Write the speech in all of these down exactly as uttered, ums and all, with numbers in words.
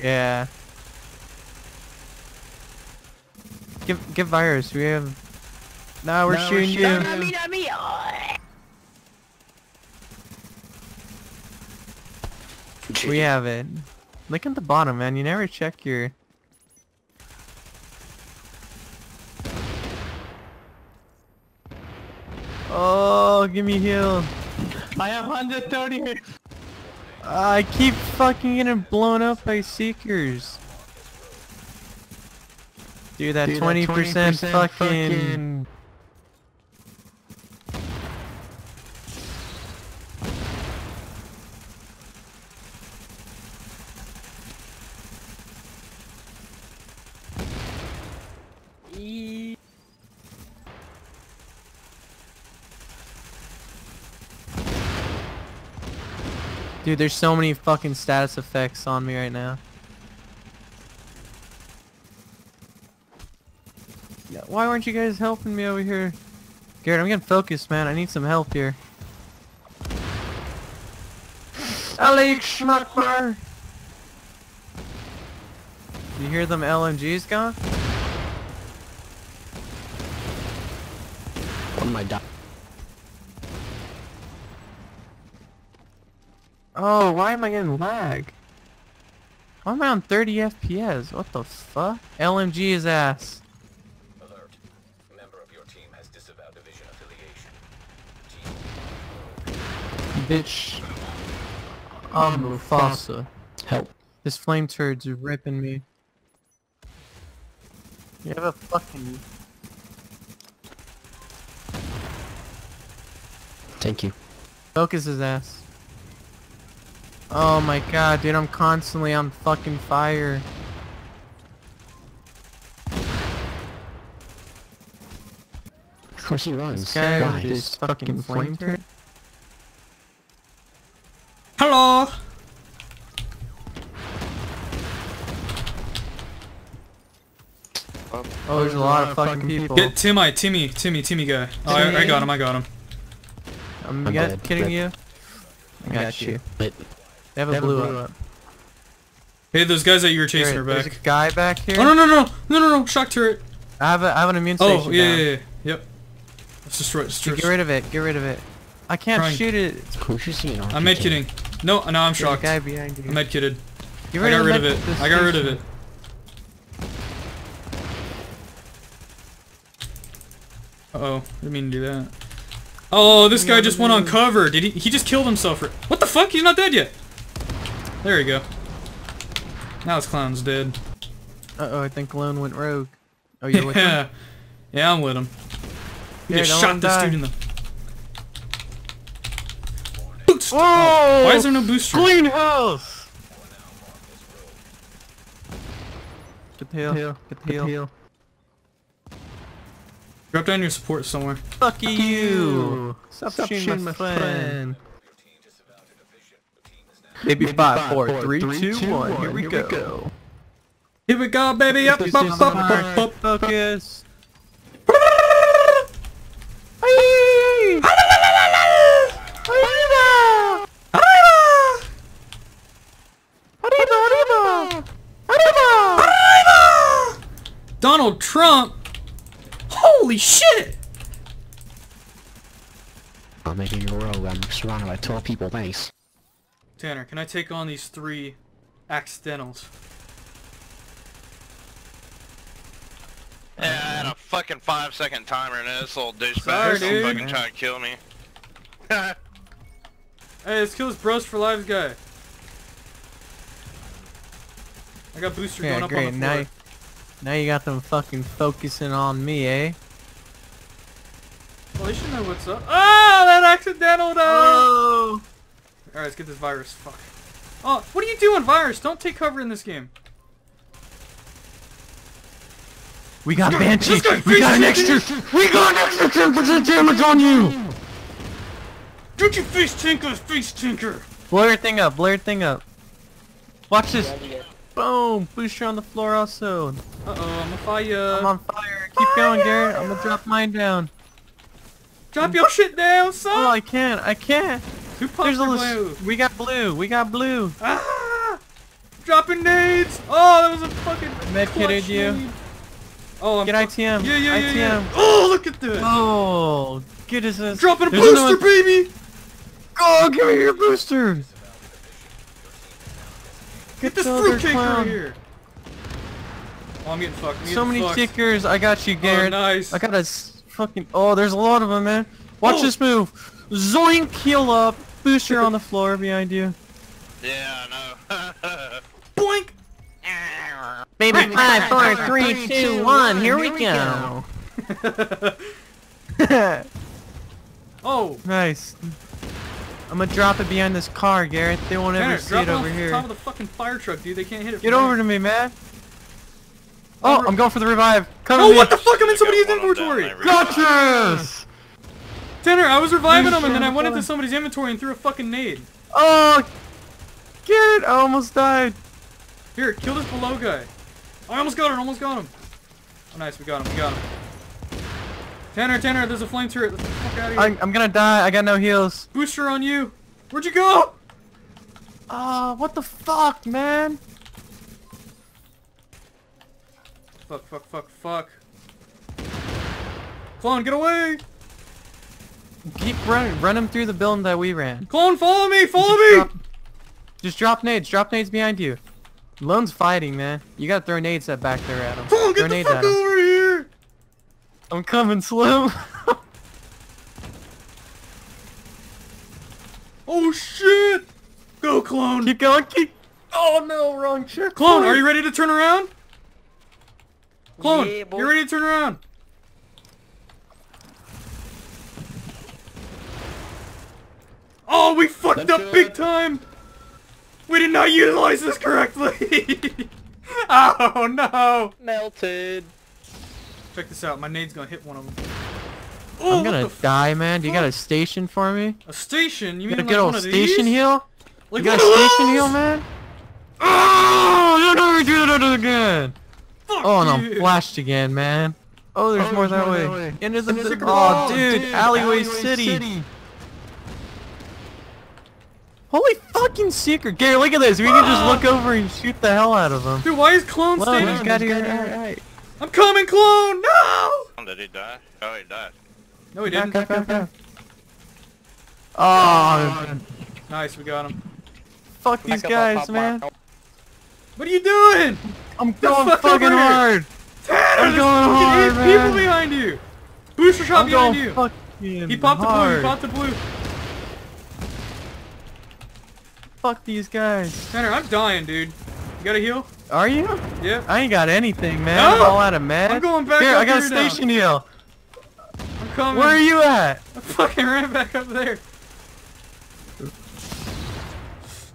Yeah. Give give virus. We have. Now we're no, shooting we're shooting you. Not me, not me. Oh. We have it. Look at the bottom, man. You never check your. Oh, give me heal. I have one hundred thirty. I keep fucking getting blown up by Seekers. Dude, that twenty percent fucking... fucking... Dude, there's so many fucking status effects on me right now. Why weren't you guys helping me over here? Garrett, I'm getting focused, man. I need some help here. Ali Schmuckbar! You hear them L M Gs gone? One of my die. Oh, why am I getting lag? Why am I on thirty F P S? What the fuck? L M G is ass. Alert. A member of your team has disavowed division affiliation. Team... Bitch. I'm um, Mufasa. Help. This flame turd's ripping me. You have a fucking... Thank you. Focus his ass. Oh my god, dude, I'm constantly on fucking fire. Of course he runs. This guy God, with this fucking flame turret. Hello! Oh, there's a lot of fucking people. Get Timmy, Timmy, Timmy, Timmy guy. Oh, I, I got him, I got him. I'm, I'm get, kidding you? I got you. But They have a blue up. up. Hey, those guys that you were chasing are back. There's a guy back here. Oh, no, no, no. No, no, no. Shock turret. I have, a, I have an immune station. Oh, yeah, down. yeah, yeah. Yep. Let's destroy it. Get rid of it. Get rid of it. I can't Crying. shoot it. I'm medkitting. No, no, I'm There's shocked. Guy behind you. I'm medkitted. I got rid of it. I got rid of it. Uh-oh. I didn't mean to do that. Oh, this guy just went on cover. Did he? He just killed himself. For, what the fuck? He's not dead yet. There we go. Now this clown's dead. Uh oh, I think Clone went rogue. Oh, you're with him? Yeah, I'm with him. You just shot this dude in the. Boost! Oh, why is there no booster? Clean house! Get the heal. Get the heal. Get the heal. Drop down your support somewhere. Fuck you! Stop shooting my friend. Maybe five, four, three, two, one. Here we go. Here we go, baby. Up, up, up, up, up, focus. Donald Trump. Holy shit! I'm making a rogue. I'm surrounded by twelve people. Thanks. Tanner, can I take on these three accidentals? And a fucking five second timer and this old douchebag is fucking trying to kill me. Hey, let's kill this bros for lives guy. I got booster yeah, going up great. on the floor. Now, now you got them fucking focusing on me, eh? Well, they should know what's up. Oh, that accidental though! Oh. Alright, let's get this virus. Fuck. Oh, what are you doing, virus? Don't take cover in this game. We got Banshee! We got an extra! We got an extra ten percent damage on you! Don't you face Tinker's face Tinker! Blur thing up, blur thing up. Watch this. Boom! Booster on the floor also. Uh oh, I'm on fire. I'm on fire. Keep fire. going, Garrett. I'm gonna drop mine down. Drop I'm... your shit down, son! Oh, I can't. I can't. Who popped the blue? We got blue. We got blue. Ah! Dropping nades! Oh, that was a fucking medkitted you. Need. Oh, I'm get I T M. Yeah, yeah, I T M. Yeah, yeah. Oh, look at this. Oh, goodness. I'm dropping a There's booster, baby. Oh, give me your boosters. Get, get this fruitcake right here. Oh, I'm getting fucked. I'm getting so many fucked. Seekers. I got you, Garrett. Oh, nice. I got a fucking. Oh, there's a lot of them, man. Watch oh. this move. Zoink, heal up. Booster on the floor behind you. Yeah, I know. Boink. Baby, five, four, three, two, one. Here we go. Oh, nice. I'm gonna drop it behind this car, Garrett. They won't ever see it over here. Drop it off the top of the fucking fire truck, dude. They can't hit it. Get over to me, man. Oh, I'm going for the revive. Cover me. Oh, what the fuck? I'm in somebody's inventory. Gotcha. Tanner, I was reviving him and then I went into somebody's inventory and threw a fucking nade. Oh, Garrett, I almost died. Here, kill this below guy. I almost got him, almost got him. Oh, nice, we got him, we got him. Tanner, Tanner, there's a flame turret. Let's get the fuck out of here. I'm, I'm gonna die, I got no heals. Booster on you. Where'd you go? Ah, uh, what the fuck, man? Fuck, fuck, fuck, fuck. Clone, get away! Keep running, run him through the building that we ran. Clone, follow me, follow just me! Drop, just drop nades, drop nades behind you. Lone's fighting, man. You gotta throw nades at back there at him. Sloan, get the fuck over here! I'm coming, Sloan. Oh shit! Go, Clone. Keep going. Keep. Oh no, wrong shit. Clone, are you ready to turn around? Clone, yeah, you're ready to turn around. Oh, we fucked That's up good. big time. We did not utilize this correctly! Oh no! Melted! Check this out, my nade's gonna hit one of them. Oh, I'm gonna die, man. Do you got a station for me? A station? You, you mean like one of these? You got a station heal? You got a station heal, man? Oh! Don't do that again! Fuck oh, and I'm flashed again, man. Oh, there's oh, more that way. way. Into the Into the oh, dude! dude alleyway, alleyway City! City. Holy fucking Seeker! Gary, look at this! We can just look over and shoot the hell out of him. Dude, why is Clone Whoa, standing? He's got here. Right, right. I'm coming, Clone! No! Did he die? Oh, he died. No, he didn't. Back, back, back, back. Oh, nice, we got him. Fuck these guys, man. What are you doing? I'm going fuck fucking hard. Tanner, I'm going hard, man. People behind you. Booster shot behind you. He popped the blue. He popped the blue. Fuck these guys. Tanner, I'm dying, dude. You got a heal? Are you? Yeah. I ain't got anything, man. No! I'm all out of meds. I'm going back here, up I got here a station now. heal. I'm coming. Where are you at? I fucking ran back up there.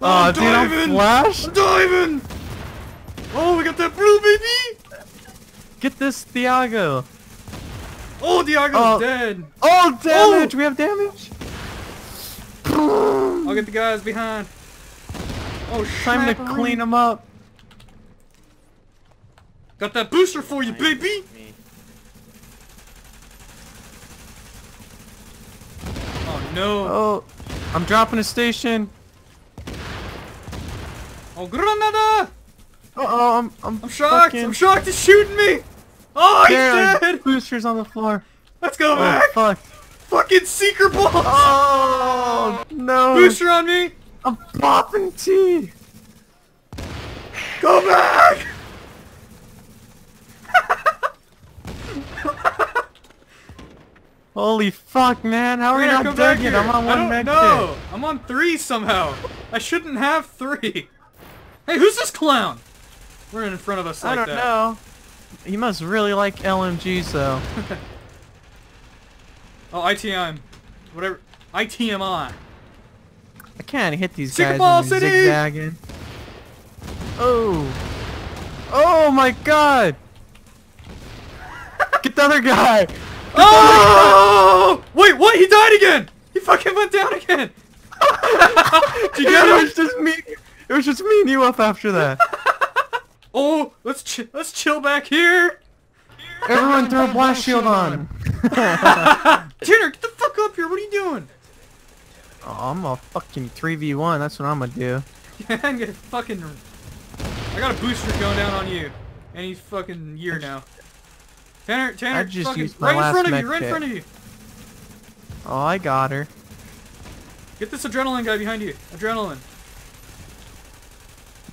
Oh, I'm dude, diving. I'm flashed. I'm diving. Oh, we got that blue, baby. Get this Thiago. Oh, Thiago's oh. dead. Oh, damage. Oh. We have damage. I'll get the guys behind. Oh, time to clean them up. Got that booster for you, baby. Oh no. Oh, I'm dropping a station. Oh, granada! Uh oh, I'm I'm, I'm shocked. Fucking... I'm shocked. He's shooting me. Oh, he's Damn. dead. Boosters on the floor. Let's go oh, back. Fuck. Fucking Seeker balls. Oh no. Booster on me. I'm popping tea! Go back! Holy fuck, man! How are Tanner, you not dead yet? I'm on one med kit. No, I'm on three somehow. I shouldn't have three. Hey, who's this clown? We're in front of us like that. I don't that. know. He must really like L M G, so. Oh, I T M. Whatever. I T M I. I can't hit these Seeker guys when they're zigzagging. Oh. Oh my god! Get the other guy! Get oh! The other guy. Wait, what? He died again! He fucking went down again! Did you get it? It was just me. It was just me and you up after that. Oh, let's ch let's chill back here! Everyone throw a blast shield on! Tanner, get the fuck up here! What are you doing? Oh, I'm a fucking three v one, that's what I'm gonna do. Yeah, I'm gonna fucking I got a booster going down on you. And he's fucking year now. Tanner, Tanner, I just fucking used my right last in front of you, right in front of you. Oh, I got her. Get this adrenaline guy behind you. Adrenaline.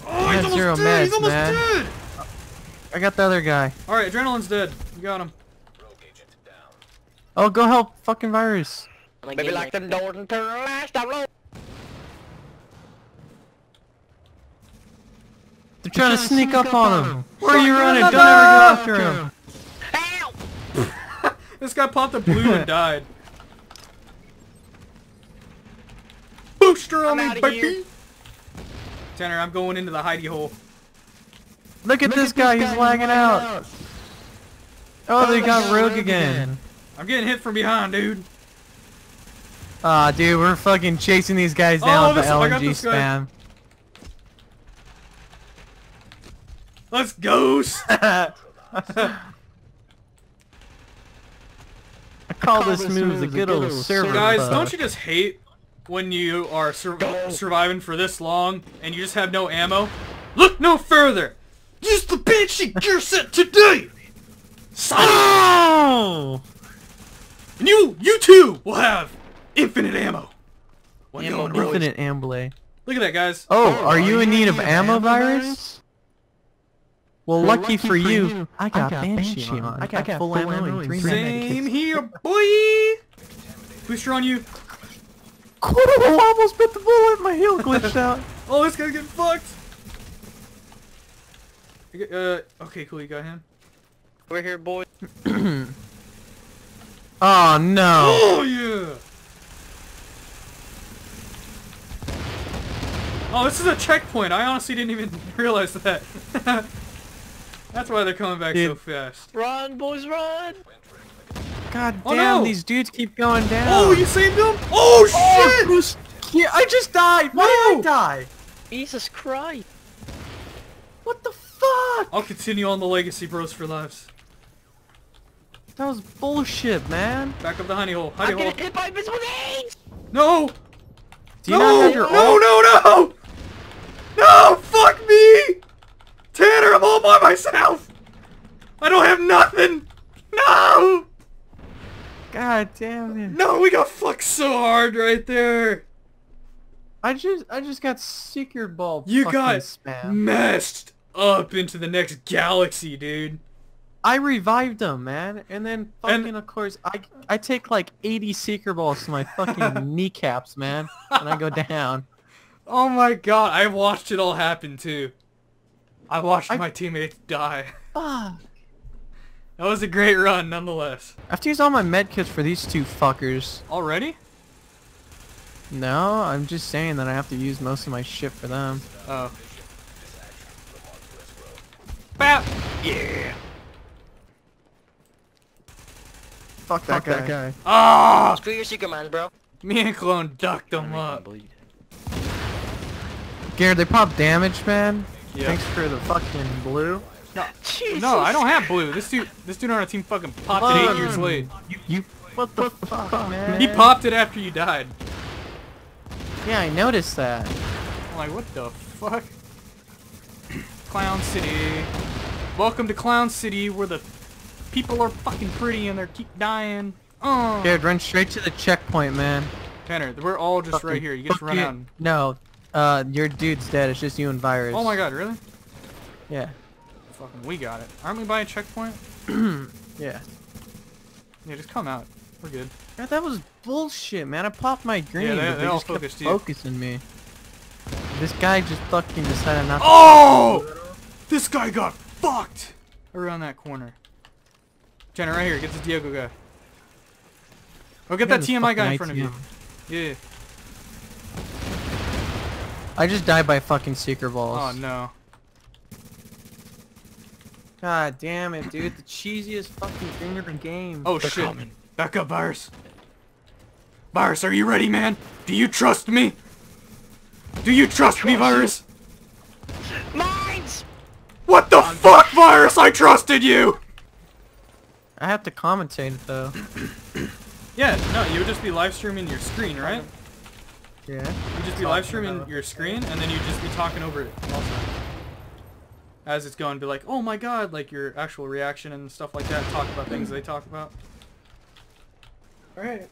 Oh, he's almost dead. Meds, he's almost man. dead. I got the other guy. All right, adrenaline's dead. You got him. Rogue agent down. Oh, go help fucking virus. Maybe like them doors and turn around. Stop low. They're trying to sneak up on him. Where are you running? Don't ever go after him. Help! This guy popped a blue and died. Booster on me, baby. Tanner, I'm going into the hidey hole. Look at Look this at guy, this he's guy lagging out. out. Oh, they got Rogue again. again. I'm getting hit from behind, dude. Ah, uh, dude, we're fucking chasing these guys down oh, with the L N G spam. Guy. Let's go! I call this move the good old server. Guys, bug. Don't you just hate when you are sur go. surviving for this long and you just have no ammo? Look no further! Use the Banshee gear set today! Oh! And you, you too will have infinite ammo. When ammo infinite amble. Look at that, guys. Oh, oh are, are you in need, need of ammo, ammo virus? virus? Well, well lucky, lucky for, for you, you, I got, got Banshee on. on. I got, I got full, full ammo, ammo and three medications. Same here, boy! Booster on you. Cool, I almost bit the bullet. My heel glitched out. Oh, this guy's getting fucked. Uh, okay, cool, you got him. We're here, boy. Oh, no. Oh, yeah. Oh, this is a checkpoint. I honestly didn't even realize that. That's why they're coming back Dude. so fast. Run, boys, run! God oh, damn, no. these dudes keep going down. Oh, you saved them? Oh, oh shit! Yeah, I just died. Why no. did I die? Jesus Christ. What the fuck? I'll continue on the legacy, bros for lives. That was bullshit, man. Back up the honey hole. Honey I'm hole. I'm getting hit by invisible grenades! No! Do you no! Not have your no, no, no! No! Fuck me! Tanner, I'm all by myself! I don't have nothing! No! God damn it. No, we got fucked so hard right there. I just I just got Seeker ball. You got spam. messed up into the next galaxy, dude. I revived him, man, and then fucking and, of course I I take like eighty Seeker balls to my fucking kneecaps, man, and I go down. Oh my god, I watched it all happen too. I watched I, my teammates die. Fuck. That was a great run, nonetheless. I have to use all my med kits for these two fuckers. Already? No, I'm just saying that I have to use most of my shit for them. Oh. Bap! Yeah! Fuck that Fuck guy. That guy. Ah! Screw your secret mines, bro. Me and Clone ducked them up. Garrett, they pop damage, man. Yep. Thanks for the fucking blue. No, Jesus. no, I don't have blue. This dude, this dude on our team fucking popped Blum. it eight years late. You, you what the what fuck, fuck, man? He popped it after you died. Yeah, I noticed that. I'm like, what the fuck? Clown City. Welcome to Clown City, where the people are fucking pretty and they keep dying. Oh. Dude, run straight to the checkpoint, man. Tanner, we're all just fucking right here. You get to run out. And... No, uh, your dude's dead. It's just you and Virus. Oh my god, really? Yeah. Fucking, we got it. Aren't we by a checkpoint? Yeah. Yeah, just come out. We're good. God, that was bullshit, man. I popped my green, yeah, they, but they, they just kept focusing me. This guy just fucking decided not to... Oh! This guy got fucked! Around that corner. Jenna, right here. Get this Diego guy. Oh, get that T M I guy in front of you. Yeah. I just died by fucking Seeker balls. Oh, no. God damn it, dude. The cheesiest fucking thing in the game. Oh, they're shit. Coming. Back up, Virus. Virus, are you ready, man? Do you trust me? Do you trust, trust me, Virus? You. Mines! What the I'm fuck, good. Virus? I trusted you! I have to commentate it, though. Yeah, no, you would just be live streaming your screen, right? Yeah. You'd just be live streaming your screen, and then you'd just be talking over it also. as it's going, be like, oh my god, like your actual reaction and stuff like that. Talk about things they talk about. Alright.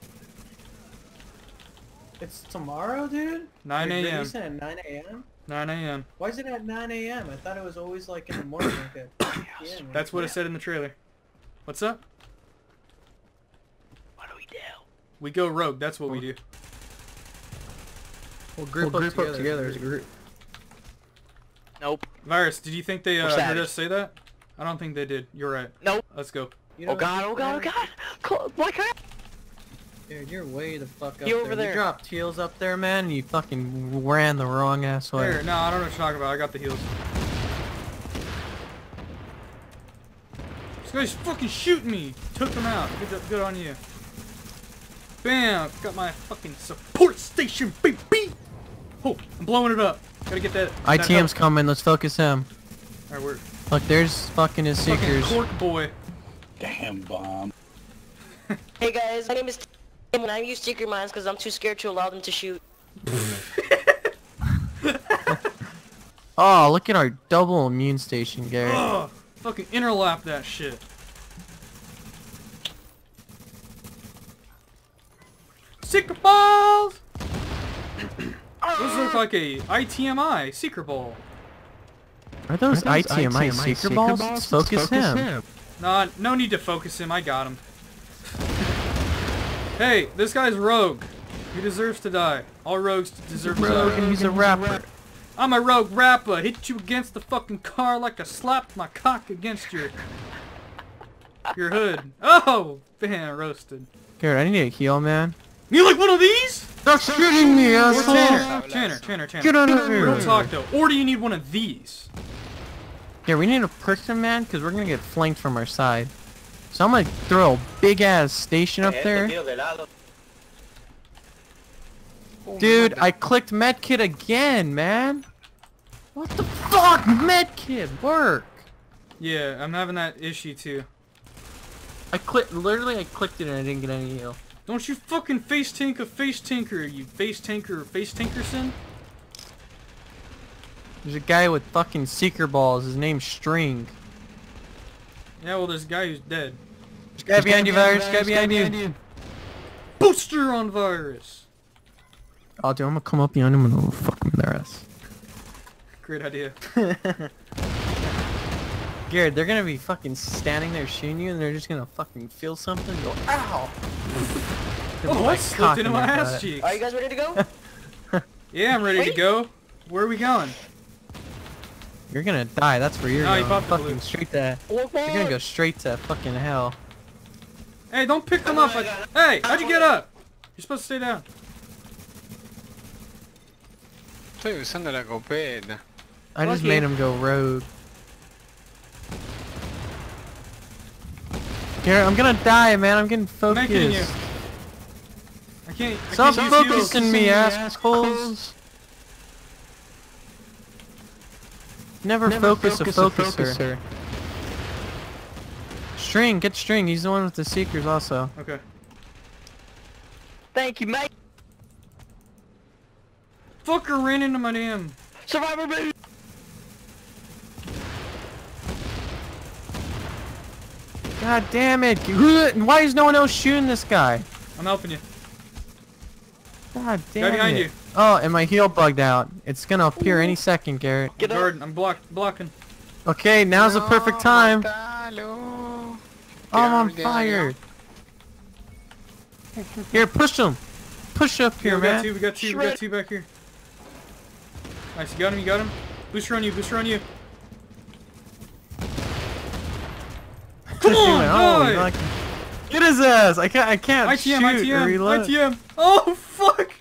It's tomorrow, dude? nine A M You said at nine A M? nine A M Why is it at nine A M? I thought it was always like in the morning. Like that. Yes. Yeah, that's what yeah. it said in the trailer. What's up? What do we do? We go rogue, that's what we do. We'll group, we'll group up, together. up together as a group. Nope. Virus, did you think they uh, heard us say that? I don't think they did. You're right. Nope. Let's go. You know, oh god, oh god, oh god! Why can't I? Dude, you're way the fuck up you there. over there. You dropped heals up there, man, and you fucking ran the wrong ass way. Here, no, I don't know what you're talking about. I got the heals. This guy's fucking shooting me. Took him out. Good, good on you. Bam! Got my fucking support station, baby! Oh, I'm blowing it up. Gotta get that. I T M's coming. Let's focus him. Alright, we're... Look, there's fucking his Seekers. Fucking cork boy. Damn bomb. Hey guys, my name is... And I use secret mines because I'm too scared to allow them to shoot. Oh, look at our double immune station, Gary. Oh, fucking interlap that shit. Secret balls. Those look like a I T M I secret ball. Are those, Are those I T M I, I T M I secret, secret balls? balls? Focus, focus him. him. Nah, no need to focus him. I got him. Hey, this guy's rogue. He deserves to die. All rogues deserve to die. Rogue and he's a rapper. I'm a rogue rapper. Hit you against the fucking car like I slapped my cock against your your hood. Oh, man, roasted. Garrett, I need a heal, man. You like one of these? Stop shooting me, asshole. Tanner, Tanner, Tanner, Tanner. Get out of here. Real talk though. Or do you need one of these? Yeah, we need a person, man, because we're gonna get flanked from our side. So I'm gonna throw a big ass station up there. Dude, I clicked medkit again, man. What the fuck? Medkit work. Yeah, I'm having that issue too. I clicked, literally I clicked it and I didn't get any heal. Don't you fucking face tank a face tanker, you face tanker face tankerson? There's a guy with fucking seeker balls, his name's String. Yeah, well, there's a guy who's dead. There's guy behind you, Virus. Guy behind you. Booster on Virus. Oh, dude, I'm gonna come up behind him and I'm gonna fuck him in their ass. Great idea. Garrett, they're gonna be fucking standing there shooting you and they're just gonna fucking feel something and go, ow! Oh, I slipped into my ass cheeks. Are you guys ready to go? Yeah, I'm ready Wait. to go. Where are we going? You're gonna die, that's where you're no, going. You fucking straight to... You're gonna go straight to fucking hell. Hey, don't pick them oh up. I, hey, how'd you get up? You're supposed to stay down. I just made him go rogue. Garrett, I'm gonna die, man. I'm getting focused. I'm making you. I can't... I Stop can't focusing me, assholes. Never, Never focus, focus a focuser. focuser. String, get String. He's the one with the Seekers also. Okay. Thank you, mate. Fucker ran into my damn. Survivor, baby. God damn it. Why is no one else shooting this guy? I'm helping you. God damn it. Guy behind you. Oh, and my heel bugged out. It's gonna appear any second, Garrett. Get Jordan, I'm block blocking. Okay, now's no, the perfect time. Oh, I'm on fire. Here, push him. Push up here, here we man. Got two, we got two, we got two back here. Nice, you got him, you got him. Booster on you, booster on you. Come on, boy! Get his ass! I can't, I can't I T M, shoot I T M, or reload. I T M, oh, fuck!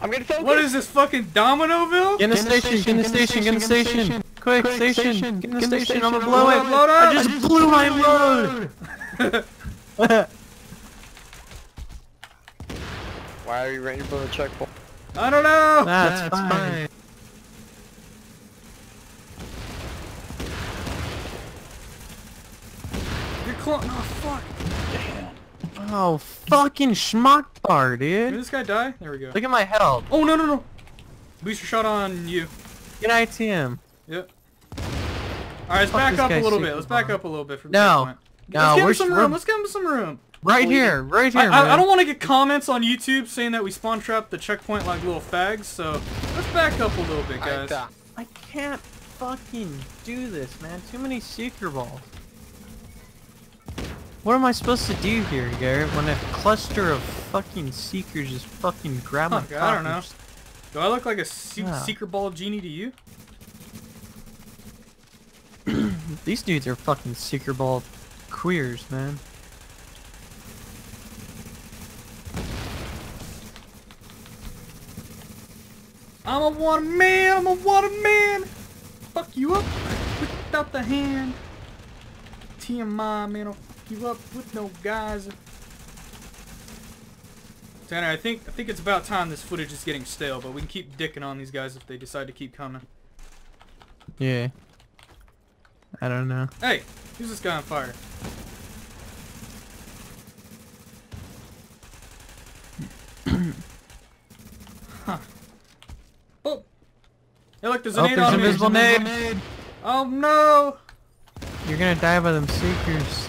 I'm gonna focus. What is this fucking Dominoville? Get in the station, get in the station, get in the station. Quick, station, get in the station, I'm gonna blow it. I just blew my load! Why are you ready for the checkpoint? I don't know! That's fine. You're close. Oh, fuck. Oh, fucking schmuck bar, dude. Did this guy die? There we go. Look at my health. Oh, no, no, no. Booster shot on you. Get I T M. Yep. All right, let's back up a little bit. Let's back up a little bit from this point. No, no, let's give him some room. Let's give him some room. Right here, right here. I, I, I don't want to get comments on YouTube saying that we spawn trapped the checkpoint like little fags. So let's back up a little bit, guys. I can't fucking do this, man. Too many seeker balls. What am I supposed to do here, Garrett? When a cluster of fucking seekers just fucking grab my cock? I don't know. Do I look like a se yeah. seeker ball genie to you? These dudes are fucking seeker ball queers, man. I'm a water man. I'm a water man. Fuck you up without the hand. T M I, man. I'll you up with no guys. Tanner, I think I think it's about time this footage is getting stale, but we can keep dicking on these guys if they decide to keep coming. Yeah. I don't know. Hey, who's this guy on fire? Huh. Oh. Hey, look, there's a nade on me. There's an invisible nade. Oh no! You're gonna die by them seekers.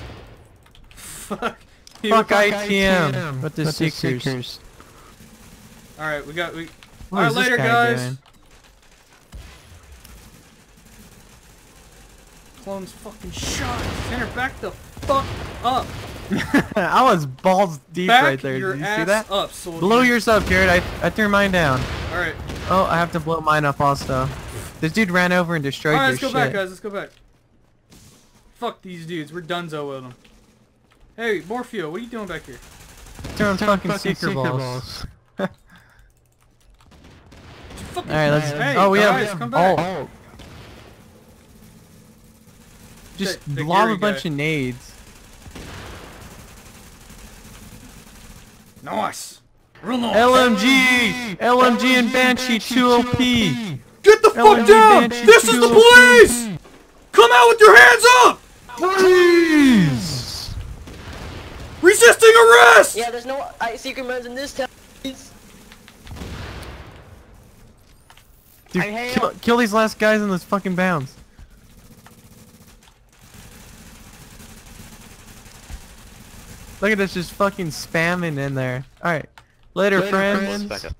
Fuck, fuck I T M with the with seekers. seekers. All right, we got we. All right, later, guys. Doing? Clone's fucking shot. Tanner, back the fuck up. I was balls deep back right there. Did your you ass see that? Up, soldier. Blow yours up, Jared. I I threw mine down. All right. Oh, I have to blow mine up also. This dude ran over and destroyed your shit. All right, let's go shit. back, guys. Let's go back. Fuck these dudes. We're donezo with them. Hey, Morpheo, what are you doing back here? Throwing fucking, fucking seeker, seeker balls. balls. Fucking All right, let's. Hey, oh, we guys, have. Come back. Oh. Just the, the lob a bunch guy. of nades. Nice. Real nice. L M G, L M G, L M G and Banshee, two O P. Get the fuck L M G down! Banshee this is the police. Come out with your hands up! Please. Resisting arrest! Yeah, there's no seeker modes in this town. Dude, kill, kill these last guys in this fucking bounds. Look at this, just fucking spamming in there. Alright, later, later friends. friends.